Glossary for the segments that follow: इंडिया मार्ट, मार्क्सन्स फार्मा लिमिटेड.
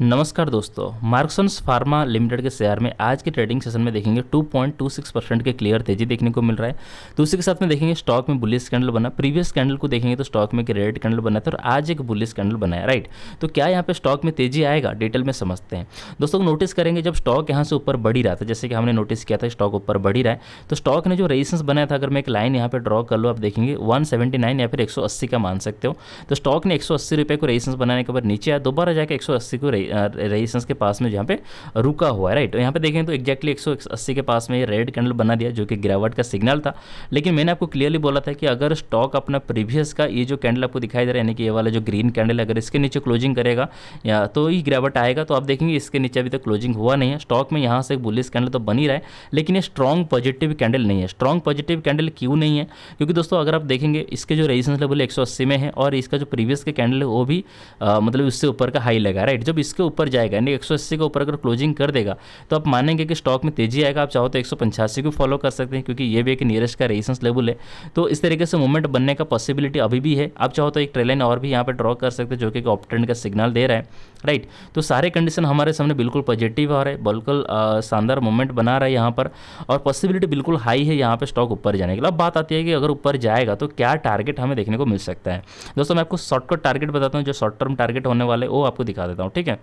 नमस्कार दोस्तों, मार्क्सन्स फार्मा लिमिटेड के शेयर में आज के ट्रेडिंग सेशन में देखेंगे 2.26% के क्लियर तेजी देखने को मिल रहा है। तो उसी के साथ में देखेंगे स्टॉक में बुलिश कैंडल बना, प्रीवियस कैंडल को देखेंगे तो स्टॉक में एक रेड कैंडल बना था और आज एक बुलिश कैंडल बना है, राइट। तो क्या यहाँ पे स्टॉक में तेजी आएगा, डिटेल में समझते हैं। दोस्तों नोटिस करेंगे जब स्टॉक यहाँ से ऊपर बढ़ ही रहा था, जैसे कि हमने नोटिस किया था स्टॉक ऊपर बढ़ ही रहा है, तो स्टॉक ने जो रेजिस्टेंस बनाया था, अगर मैं एक लाइन यहाँ पर ड्रॉ कर लूँ, आप देखेंगे 179 या फिर 180 का मान सकते हो। तो स्टॉक ने 180 रुपये को रेजिस्टेंस बनाने के बाद नीचे आया, दोबारा जाकर 180 को रेजिस्टेंस के पास में जहाँ पे रुका हुआ है, राइट। यहाँ पे देखें तो एक्जैक्टली 180 के पास में ये रेड कैंडल बना दिया, जो कि गिरावट का सिग्नल था। लेकिन मैंने आपको क्लियरली बोला था कि अगर स्टॉक अपना प्रीवियस का ये जो कैंडल आपको दिखाई दे रहा है, यानी कि ये वाला जो ग्रीन कैंडल, अगर इसके नीचे क्लोजिंग करेगा या तो ये गिरावट आएगा। तो आप देखेंगे इसके नीचे अभी तक क्लोजिंग हुआ नहीं है। स्टॉक में यहाँ से एक बुलिश कैंडल तो बन ही रहा है, लेकिन ये स्ट्रॉन्ग पॉजिटिव कैंडल नहीं है। स्ट्रॉन्ग पॉजिटिव कैंडल क्यों नहीं है? क्योंकि दोस्तों अगर आप देखेंगे इसके जो रेजिस्टेंस लेवल 180 में है और इसका जो प्रीवियस का कैंडल है वो भी मतलब उससे ऊपर का हाई लगा, राइट। जब इसके ऊपर जाएगा यानी 180 के ऊपर अगर क्लोजिंग कर देगा तो आप मानेंगे कि स्टॉक में तेजी आएगा। आप चाहो तो 185 को फॉलो कर सकते हैं, क्योंकि ये भी एक नियरेस्ट का रेजिस्टेंस लेवल है। तो इस तरीके से मूवमेंट बनने का पॉसिबिलिटी अभी भी है। आप चाहो तो एक ट्रेड लाइन और भी यहाँ पर ड्रॉ कर सकते हैं, जो कि एक अप ट्रेंड का सिग्नल दे रहा है, राइट। तो सारे कंडीशन हमारे सामने बिल्कुल पॉजिटिव आ रहे हैं, बिल्कुल शानदार मूवमेंट बना रहा है यहाँ पर, और पॉसिबिलिटी बिल्कुल हाई है यहाँ पर स्टॉक ऊपर जाने के लिए। अब बात आती है कि अगर ऊपर जाएगा तो क्या टारगेट हमें देखने को मिल सकता है। दोस्तों मैं आपको शॉर्टकट टारगेट बताता हूँ, जो शॉर्ट टर्म टारगेट होने वाले वो आपको दिखा देता हूँ, ठीक है,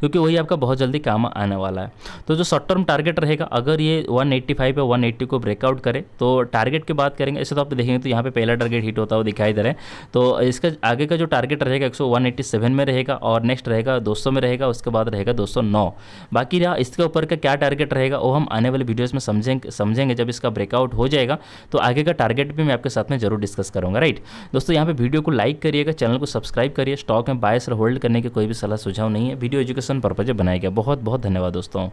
क्योंकि वही आपका बहुत जल्दी काम आने वाला है। तो जो शॉर्ट टर्म टारगेट रहेगा, अगर ये 185 या 180 को ब्रेकआउट करे तो टारगेट की बात करेंगे। ऐसे तो आप देखेंगे तो यहाँ पे पहला टारगेट हिट होता हुआ दिखाई दे रहा है। तो इसका आगे का जो टारगेट रहेगा 187 में रहेगा, और नेक्स्ट रहेगा 200 में रहेगा, उसके बाद रहेगा 209। बाकी रहा इसके ऊपर का क्या टारगेट रहेगा वो हम आने वाले वीडियोज़ में समझेंगे। जब इसका ब्रेकआउट हो जाएगा तो आगे का टारगेट भी मैं आपके साथ में जरूर डिस्कस करूँगा, राइट। दोस्तों यहाँ पर वीडियो को लाइक करिएगा, चैनल को सब्सक्राइब करिए। स्टॉक में बाय सेल होल्ड करने की कोई भी सलाह सुझाव नहीं है, वीडियो एजुकेशन पर्पज से बनाया गया। बहुत बहुत धन्यवाद दोस्तों।